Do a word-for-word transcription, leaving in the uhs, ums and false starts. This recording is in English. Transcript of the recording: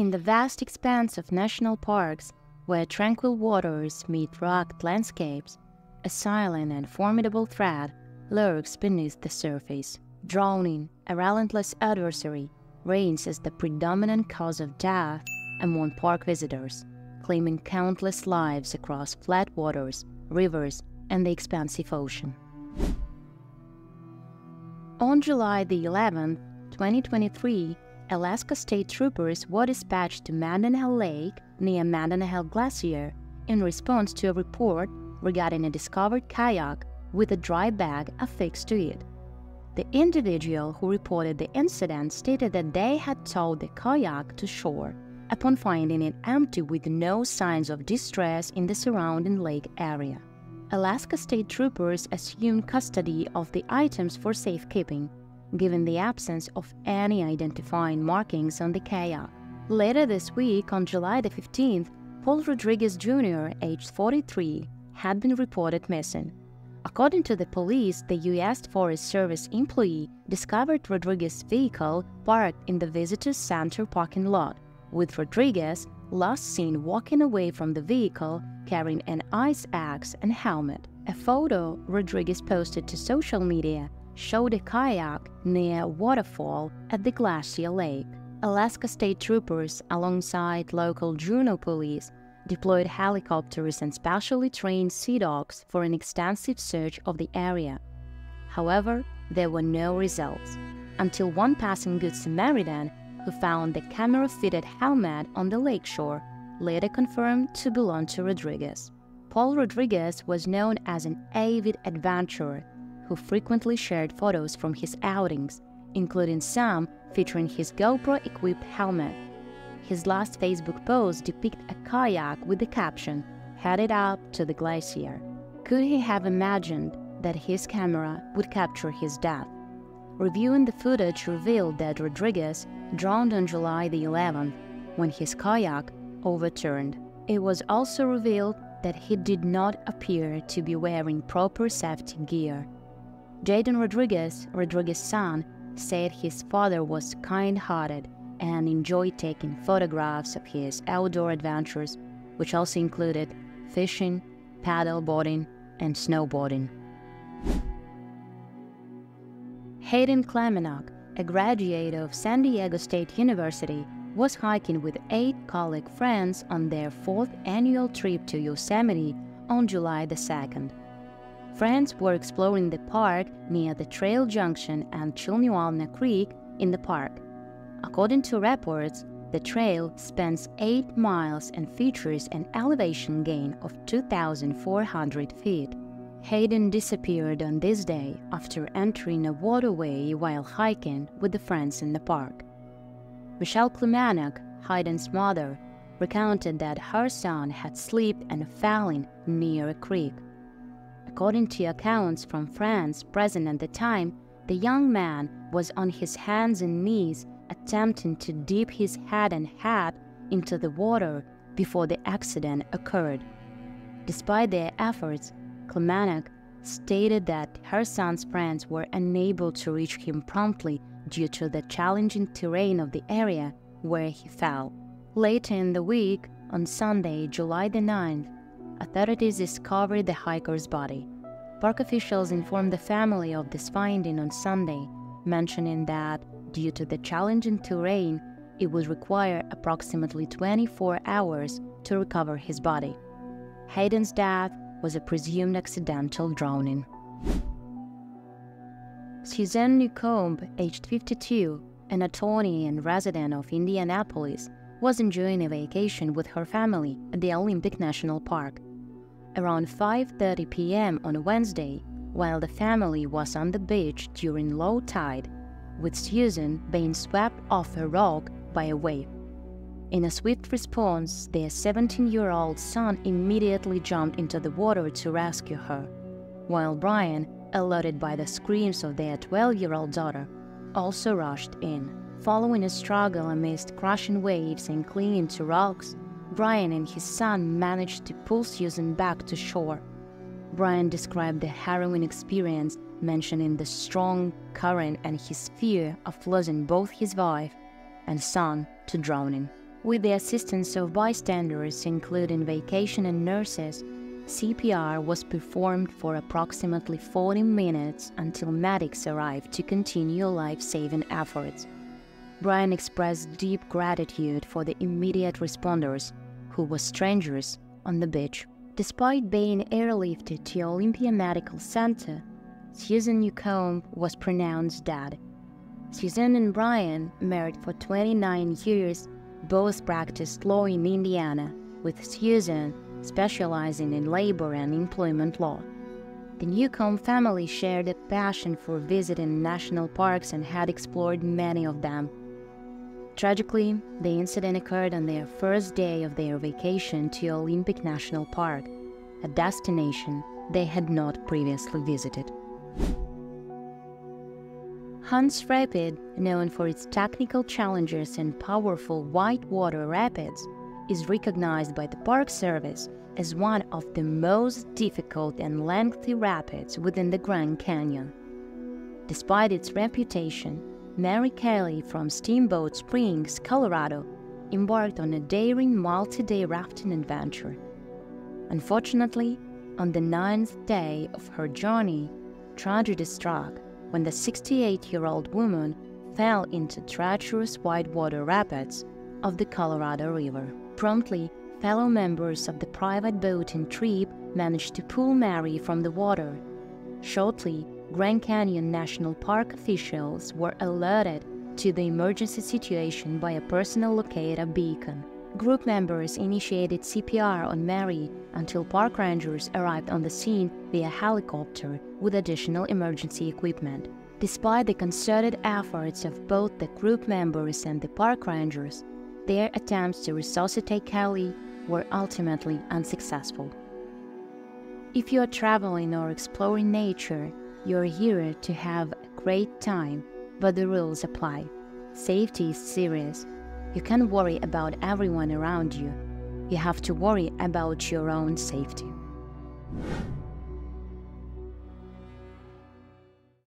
in the vast expanse of national parks, where tranquil waters meet rugged landscapes, a silent and formidable threat lurks beneath the surface. Drowning, a relentless adversary, reigns as the predominant cause of death among park visitors, claiming countless lives across flat waters, rivers, and the expansive ocean. On July the eleventh, twenty twenty-three, Alaska State Troopers were dispatched to Mendenhall Lake near Mendenhall Glacier in response to a report regarding a discovered kayak with a dry bag affixed to it. The individual who reported the incident stated that they had towed the kayak to shore upon finding it empty with no signs of distress in the surrounding lake area. Alaska State Troopers assumed custody of the items for safekeeping, given the absence of any identifying markings on the kayak. Later this week, on July the fifteenth, Paul Rodriguez Junior, aged forty-three, had been reported missing. According to the police, the U S Forest Service employee discovered Rodriguez's vehicle parked in the visitor's center parking lot, with Rodriguez last seen walking away from the vehicle carrying an ice axe and helmet. A photo Rodriguez posted to social media showed a kayak near a waterfall at the Glacier Lake. Alaska State Troopers, alongside local Juneau police, deployed helicopters and specially trained sea dogs for an extensive search of the area. However, there were no results, until one passing Good Samaritan who found the camera-fitted helmet on the lakeshore, later confirmed to belong to Rodriguez. Paul Rodriguez was known as an avid adventurer who frequently shared photos from his outings, including some featuring his GoPro-equipped helmet. His last Facebook post depicted a kayak with the caption, "Headed up to the glacier." Could he have imagined that his camera would capture his death? Reviewing the footage revealed that Rodriguez drowned on July the eleventh when his kayak overturned. It was also revealed that he did not appear to be wearing proper safety gear. Jaden Rodriguez, Rodriguez's son, said his father was kind-hearted and enjoyed taking photographs of his outdoor adventures, which also included fishing, paddleboarding, and snowboarding. Hayden Klemenok, a graduate of San Diego State University, was hiking with eight college friends on their fourth annual trip to Yosemite on July the second. Friends were exploring the park near the trail junction and Chilnualna Creek in the park. According to reports, the trail spans eight miles and features an elevation gain of two thousand four hundred feet. Hayden disappeared on this day after entering a waterway while hiking with the friends in the park. Michelle Klemenok, Hayden's mother, recounted that her son had slipped and fallen near a creek. According to accounts from friends present at the time, the young man was on his hands and knees attempting to dip his head and hat into the water before the accident occurred. Despite their efforts, Klemenok stated that her son's friends were unable to reach him promptly due to the challenging terrain of the area where he fell. Later in the week, on Sunday, July the ninth, authorities discovered the hiker's body. Park officials informed the family of this finding on Sunday, mentioning that due to the challenging terrain, it would require approximately twenty-four hours to recover his body. Hayden's death was a presumed accidental drowning. Suzanne Newcomb, aged fifty-two, an attorney and resident of Indianapolis, was enjoying a vacation with her family at the Olympic National Park. Around five thirty p m on Wednesday, while the family was on the beach during low tide, with Suzanne being swept off a rock by a wave. In a swift response, their seventeen-year-old son immediately jumped into the water to rescue her, while Brian, alerted by the screams of their twelve-year-old daughter, also rushed in. Following a struggle amidst crashing waves and clinging to rocks, Brian and his son managed to pull Suzanne back to shore. Brian described the harrowing experience, mentioning the strong current and his fear of losing both his wife and son to drowning. With the assistance of bystanders, including vacation and nurses, C P R was performed for approximately forty minutes until medics arrived to continue life-saving efforts. Brian expressed deep gratitude for the immediate responders, who were strangers on the beach. Despite being airlifted to Olympia Medical Center, Suzanne Newcomb was pronounced dead. Suzanne and Brian, married for twenty-nine years, both practiced law in Indiana, with Suzanne specializing in labor and employment law. The Newcomb family shared a passion for visiting national parks and had explored many of them. Tragically, the incident occurred on their first day of their vacation to Olympic National Park, a destination they had not previously visited. Hance Rapid, known for its technical challenges and powerful whitewater rapids, is recognized by the Park Service as one of the most difficult and lengthy rapids within the Grand Canyon. Despite its reputation, Mary Kelly from Steamboat Springs, Colorado, embarked on a daring multi-day rafting adventure. Unfortunately, on the ninth day of her journey, tragedy struck when the sixty-eight-year-old woman fell into treacherous whitewater rapids of the Colorado River. Promptly, fellow members of the private boating trip managed to pull Mary from the water. Shortly, Grand Canyon National Park officials were alerted to the emergency situation by a personal locator beacon. Group members initiated C P R on Mary until park rangers arrived on the scene via helicopter with additional emergency equipment. Despite the concerted efforts of both the group members and the park rangers, their attempts to resuscitate Kelly were ultimately unsuccessful. If you are traveling or exploring nature, you're here to have a great time, but the rules apply. Safety is serious. You can't worry about everyone around you. You have to worry about your own safety.